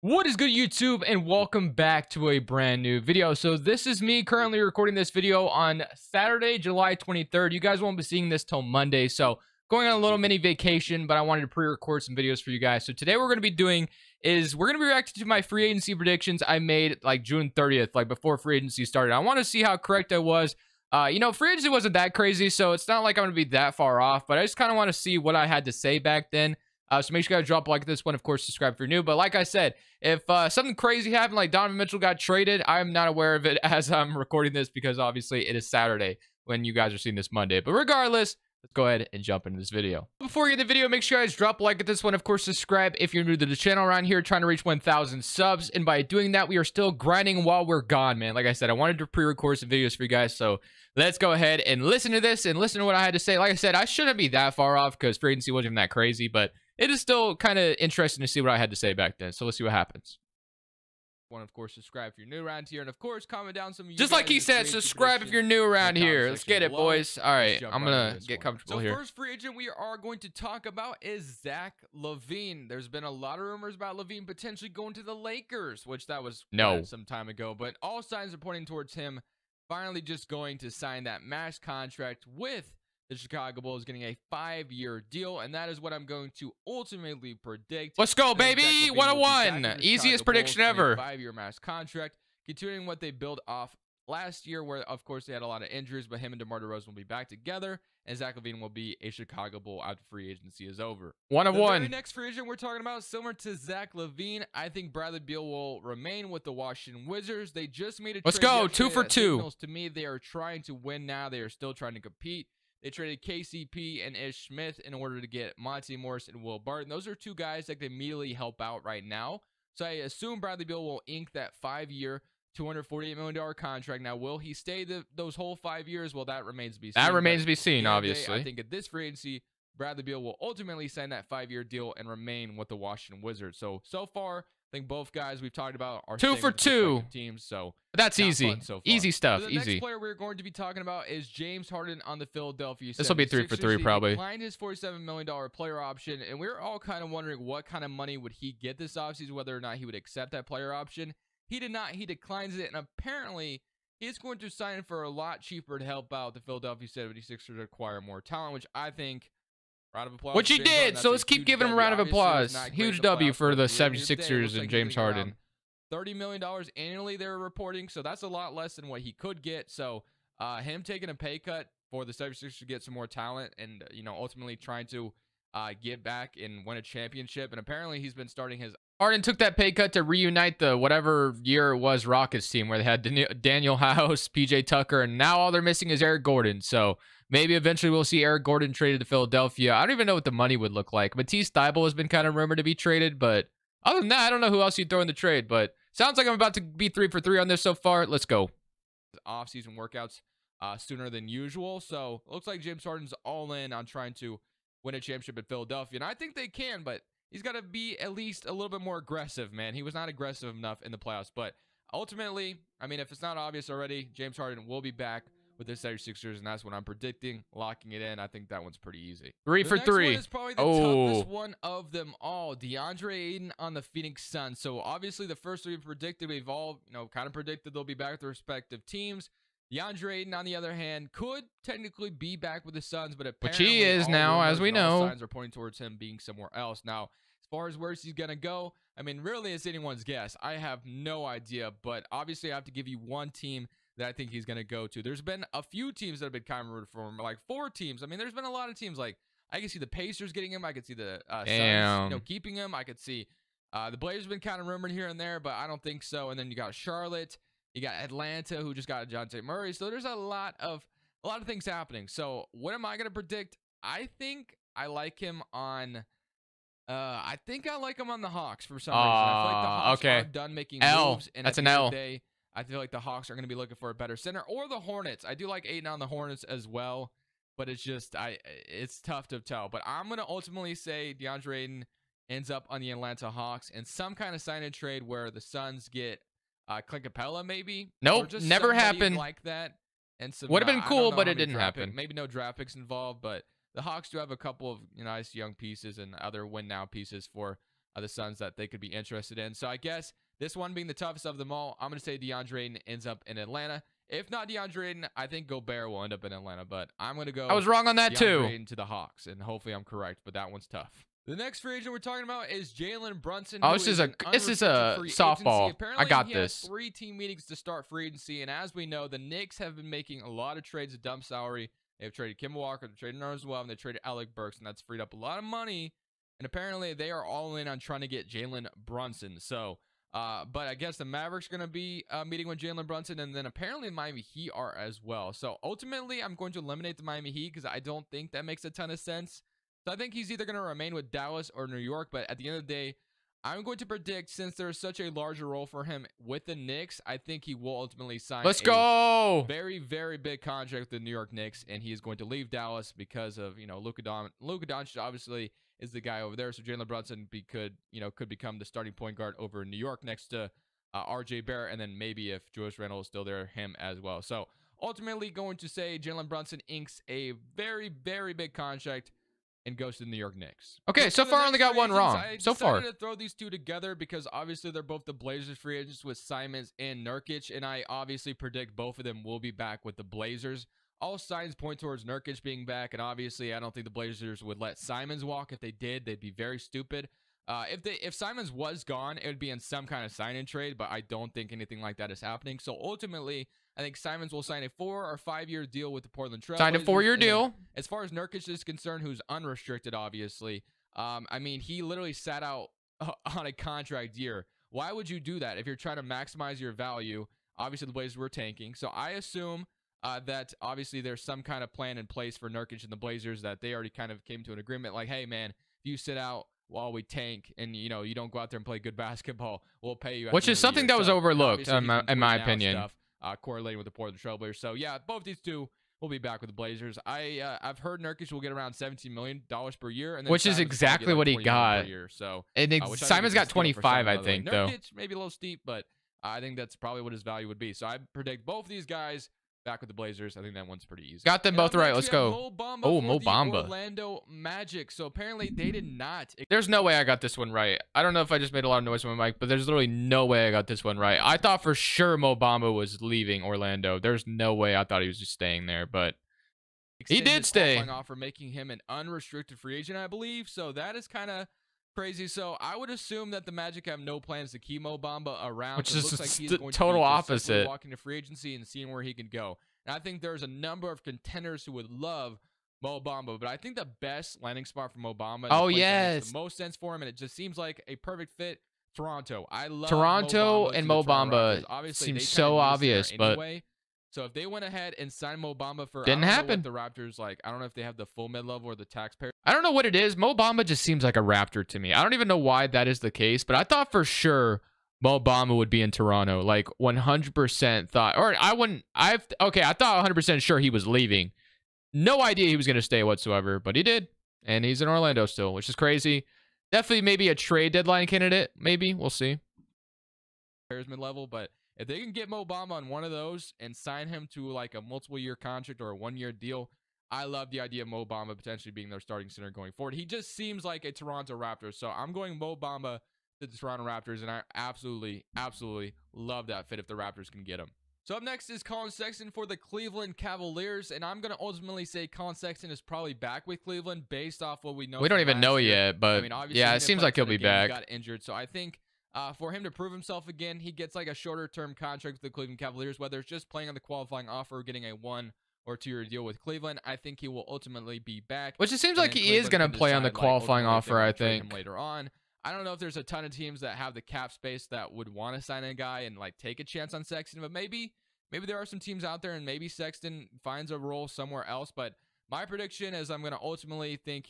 What is good, YouTube, and welcome back to a brand new video. So this is me currently recording this video on Saturday, July 23rd. You guys won't be seeing this till Monday, so going on a little mini vacation, but I wanted to pre-record some videos for you guys. So today we're going to be doing is we're going to be reacting to my free agency predictions I made like June 30th, like before free agency started. I want to see how correct I was. You know, free agency wasn't that crazy, so it's not like I'm going to be that far off, but I just kind of want to see what I had to say back then. So make sure you guys drop a like this one. Of course, subscribe if you're new. But like I said, if something crazy happened, like Donovan Mitchell got traded, I'm not aware of it as I'm recording this because obviously it is Saturday when you guys are seeing this Monday. But regardless, let's go ahead and jump into this video. Before you get the video, make sure you guys drop a like at this one. Of course, subscribe if you're new to the channel around here, trying to reach 1,000 subs. And by doing that, we are still grinding while we're gone, man. Like I said, I wanted to pre-record some videos for you guys. So let's go ahead and listen to this and listen to what I had to say. Like I said, I shouldn't be that far off because free agency wasn't even that crazy, but it is still kind of interesting to see what I had to say back then. So let's see what happens. One, of course, subscribe if you're new around here. And, of course, comment down some of you. Just like he said, subscribe if you're new around here. Let's get it, boys. All right, I'm going to get comfortable here. So, first free agent we are going to talk about is Zach Levine. There's been a lot of rumors about Levine potentially going to the Lakers, which that was some time ago. But all signs are pointing towards him finally just going to sign that max contract with the Chicago Bulls, getting a 5-year deal, and that is what I'm going to ultimately predict. Let's go, baby! 101! Easiest prediction ever. 5-year max contract, continuing what they built off last year, where, of course, they had a lot of injuries, but him and DeMar DeRozan will be back together, and Zach Levine will be a Chicago Bull after free agency is over. 101. The next free agent we're talking about, similar to Zach Levine, I think Bradley Beal will remain with the Washington Wizards. They just made a trade. Let's go, 2 for 2. To me, they are trying to win now. They are still trying to compete. They traded KCP and Ish Smith in order to get Monty Morris and Will Barton. Those are two guys that can immediately help out right now. So I assume Bradley Beal will ink that 5-year, $248 million contract. Now, will he stay those whole 5 years? Well, that remains to be seen. That remains to be seen, obviously. I think at this free agency, Bradley Beal will ultimately sign that 5-year deal and remain with the Washington Wizards. So far, I think both guys we've talked about are 2 for 2 teams, so that's easy. So easy stuff. So the next player we're going to be talking about is James Harden on the Philadelphia 76ers. This will be 3 for 3 probably. He declined his $47 million player option, and we're all kind of wondering what kind of money would he get this offseason, whether or not he would accept that player option. He did not. He declines it, and apparently he's going to sign for a lot cheaper to help out the Philadelphia 76ers acquire more talent, which I think. Round of applause. Which he did, so let's keep giving him a round of applause. Huge W for the 76ers and James Harden. $30 million annually they're reporting, so that's a lot less than what he could get. So him taking a pay cut for the 76ers to get some more talent and, you know, ultimately trying to get back and win a championship. And apparently he's been starting his... Harden took that pay cut to reunite the whatever year it was Rockets team where they had Danuel House, PJ Tucker, and now all they're missing is Eric Gordon. So maybe eventually we'll see Eric Gordon traded to Philadelphia. I don't even know what the money would look like. Matisse Thybulle has been kind of rumored to be traded, but other than that, I don't know who else you'd throw in the trade, but sounds like I'm about to be 3 for 3 on this so far. Let's go. Off-season workouts sooner than usual. So looks like James Harden's all in on trying to win a championship at Philadelphia, and I think they can, but he's got to be at least a little bit more aggressive, man. He was not aggressive enough in the playoffs. But ultimately, I mean, if it's not obvious already, James Harden will be back with the 76ers, and that's what I'm predicting. Locking it in, I think that one's pretty easy. 3 for 3. This is probably the toughest one of them all. DeAndre Ayton on the Phoenix Suns. So obviously, the first three predicted, we've all kind of predicted they'll be back with their respective teams. DeAndre Ayton, on the other hand, could technically be back with the Suns, but apparently which he is now, as we know. Signs are pointing towards him being somewhere else. Now, as far as where he's going to go, I mean, really, it's anyone's guess. I have no idea, but obviously, I have to give you one team that I think he's going to go to. There's been a few teams that have been kind of rooted for him, like 4 teams. I mean, there's been a lot of teams. Like, I can see the Pacers getting him. I could see the Suns, keeping him. I could see the Blazers have been kind of rumored here and there, but I don't think so. And then you got Charlotte. You got Atlanta, who just got Dejounte Murray. So there's a lot of things happening. So what am I going to predict? I think I like him on. I think I like him on the Hawks for some reason. I feel like the Hawks are done making moves, and that's an L. Day, I feel like the Hawks are going to be looking for a better center, or the Hornets. I do like Ayton on the Hornets as well, but it's just it's tough to tell. But I'm going to ultimately say DeAndre Ayton ends up on the Atlanta Hawks in some kind of sign and trade where the Suns get. Clint Capella, maybe. Nope, never happened. Like that, and would have been cool, but it didn't happen. Maybe no draft picks involved, but the Hawks do have a couple of nice young pieces and other win now pieces for the Suns that they could be interested in. So I guess this one being the toughest of them all, I'm going to say DeAndre Ayton ends up in Atlanta. If not DeAndre Ayton, I think Gobert will end up in Atlanta, but I'm going to go. I was wrong on that too. DeAndre Ayton to the Hawks, and hopefully I'm correct, but that one's tough. The next free agent we're talking about is Jalen Brunson. Oh, this is a softball. Apparently, I got this. Three team meetings to start free agency, and as we know, the Knicks have been making a lot of trades at dump salary. They've traded Kemba Walker, they've traded Nerlens Noel, and they traded Alec Burks, and that's freed up a lot of money. And apparently, they are all in on trying to get Jalen Brunson. So, but I guess the Mavericks are going to be meeting with Jalen Brunson, and then apparently Miami Heat are as well. So ultimately, I'm going to eliminate the Miami Heat because I don't think that makes a ton of sense. So I think he's either going to remain with Dallas or New York, but at the end of the day, I'm going to predict, since there is such a larger role for him with the Knicks, I think he will ultimately sign a very, very big contract with the New York Knicks, and he is going to leave Dallas because of, you know, Luka Doncic obviously is the guy over there, so Jalen Brunson could become the starting point guard over in New York next to RJ Barrett, and then maybe if Julius Randle is still there, him as well. So ultimately going to say Jalen Brunson inks a very, very big contract and goes to the New York Knicks. Okay, so far I only got one wrong. So far, I decided to throw these two together because obviously they're both the Blazers free agents with Simons and Nurkic, and I obviously predict both of them will be back with the Blazers. All signs point towards Nurkic being back, and obviously I don't think the Blazers would let Simons walk. If they did, they'd be very stupid. If Simons was gone, it would be in some kind of sign-in trade, but I don't think anything like that is happening. So ultimately, I think Simons will sign a 4- or 5-year deal with the Portland Trail Blazers. Signed a 4-year deal. As far as Nurkic is concerned, who's unrestricted, obviously, I mean, he literally sat out on a contract year. Why would you do that if you're trying to maximize your value? Obviously, the Blazers were tanking. So I assume that obviously there's some kind of plan in place for Nurkic and the Blazers that they already kind of came to an agreement like, hey, man, if you sit out while we tank and, you know, you don't go out there and play good basketball, we'll pay you. Which is something that was overlooked, in my opinion. Correlating with the Portland Trailblazers. So yeah, both these two will be back with the Blazers. I've heard Nurkic will get around $17 million per year, and then which Simons is exactly what he got. So and Simon's got 25, I think. Though Nurkic maybe a little steep, but I think that's probably what his value would be. So I predict both of these guys back with the Blazers. I think that one's pretty easy. Got them both right. Let's go. Mo Bamba. Orlando Magic. So apparently they did not. There's no way I got this one right. I don't know if I just made a lot of noise on my mic, but there's literally no way I got this one right. I thought for sure Mo Bamba was leaving Orlando. There's no way. I thought he was just staying there, but he did stay. Offer making him an unrestricted free agent, I believe. So that is kind of crazy. So I would assume that the Magic have no plans to keep Mo Bamba around, which is the total opposite. Walking to free agency and seeing where he can go. And I think there's a number of contenders who would love Mo Bamba, but I think the best landing spot for Mo Bamba. Oh yes, makes the most sense for him, and it just seems like a perfect fit. Toronto. I love Toronto and Mo Bamba. Obviously, seems so obvious, but so if they went ahead and signed Mo Bamba for didn't happen, the Raptors, like, I don't know if they have the full mid level or the taxpayer. I don't know what it is. Mo Bamba just seems like a Raptor to me. I don't even know why that is the case, but I thought for sure Mo Bamba would be in Toronto. Like 100% thought, or I thought 100% sure he was leaving. No idea he was going to stay whatsoever, but he did, and he's in Orlando still, which is crazy. Definitely maybe a trade deadline candidate. Maybe we'll see. Mid level, but if they can get Mo Bamba on one of those and sign him to like a multiple-year contract or a one-year deal, I love the idea of Mo Bamba potentially being their starting center going forward. He just seems like a Toronto Raptor, so I'm going Mo Bamba to the Toronto Raptors, and I absolutely, absolutely love that fit if the Raptors can get him. So up next is Colin Sexton for the Cleveland Cavaliers, and I'm going to ultimately say Colin Sexton is probably back with Cleveland based off what we know. We don't even know yet, but I mean, obviously, yeah, it seems like he'll be back. He got injured, so I think for him to prove himself again, he gets like a shorter-term contract with the Cleveland Cavaliers, whether it's just playing on the qualifying offer or getting a 1- or 2-year deal with Cleveland. I think he will ultimately be back. Which it seems like he is going to play on the qualifying offer, I think. Later on. I don't know if there's a ton of teams that have the cap space that would want to sign a guy and like take a chance on Sexton, but maybe there are some teams out there and maybe Sexton finds a role somewhere else. But my prediction is I ultimately think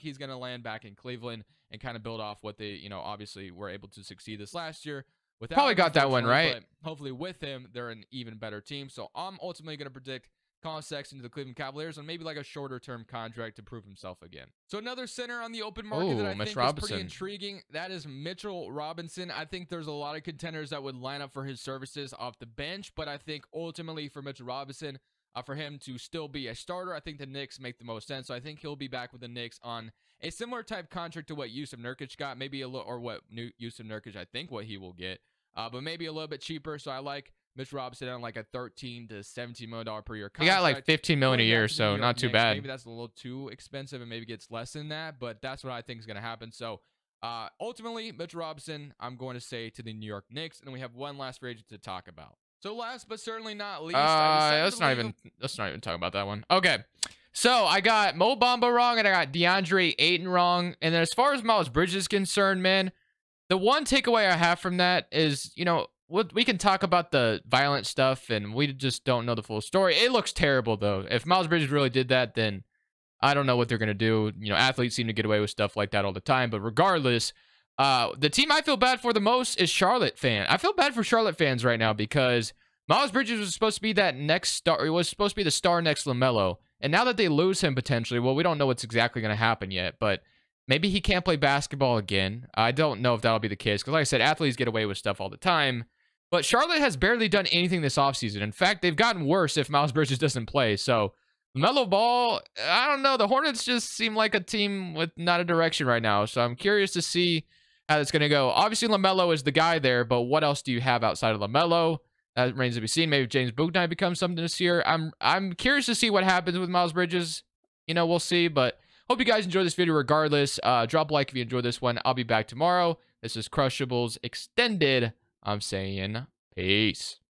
he's going to land back in Cleveland and kind of build off what they, you know, obviously were able to succeed this last year. Without probably got that one right. Hopefully with him, they're an even better team. So I'm ultimately going to predict Colin Sexton to the Cleveland Cavaliers on maybe like a shorter term contract to prove himself again. So another center on the open market that I think is pretty intriguing. That is Mitchell Robinson. I think there's a lot of contenders that would line up for his services off the bench, but I think ultimately for Mitchell Robinson, for him to still be a starter. I think the Knicks make the most sense. So I think he'll be back with the Knicks on a similar type contract to what Jusuf Nurkić got, maybe a little, or what new Jusuf Nurkić, I think what he will get, but maybe a little bit cheaper. So I like Mitch Robinson on like a $13 to $17 million per year contract. He got like $15 million a year, so not too bad. Maybe that's a little too expensive and maybe gets less than that, but that's what I think is going to happen. So ultimately, Mitch Robinson, I'm going to say to the New York Knicks, and we have one last free agent to talk about. So last but certainly not least, let's not even talk about that one. Okay, so I got Mo Bamba wrong, and I got DeAndre Ayton wrong, and then as far as Miles Bridges is concerned, man, the one takeaway I have from that is, you know, we can talk about the violent stuff, and we just don't know the full story. It looks terrible, though. If Miles Bridges really did that, then I don't know what they're gonna do. You know, athletes seem to get away with stuff like that all the time, but regardless. The team I feel bad for the most is Charlotte fan. I feel bad for Charlotte fans right now because Miles Bridges was supposed to be that next star. He was supposed to be the star next LaMelo. And now that they lose him potentially, well, we don't know what's exactly going to happen yet, but maybe he can't play basketball again. I don't know if that'll be the case because, like I said, athletes get away with stuff all the time. But Charlotte has barely done anything this offseason. In fact, they've gotten worse if Miles Bridges doesn't play. So LaMelo Ball, I don't know. The Hornets just seem like a team with not a direction right now. So I'm curious to see how it's going to go. Obviously, LaMelo is the guy there, but what else do you have outside of LaMelo? That remains to be seen. Maybe James Bogdani becomes something this year. I'm curious to see what happens with Miles Bridges. You know, we'll see, but hope you guys enjoyed this video regardless. Drop a like if you enjoyed this one. I'll be back tomorrow. This is Crushables Extended. I'm saying peace.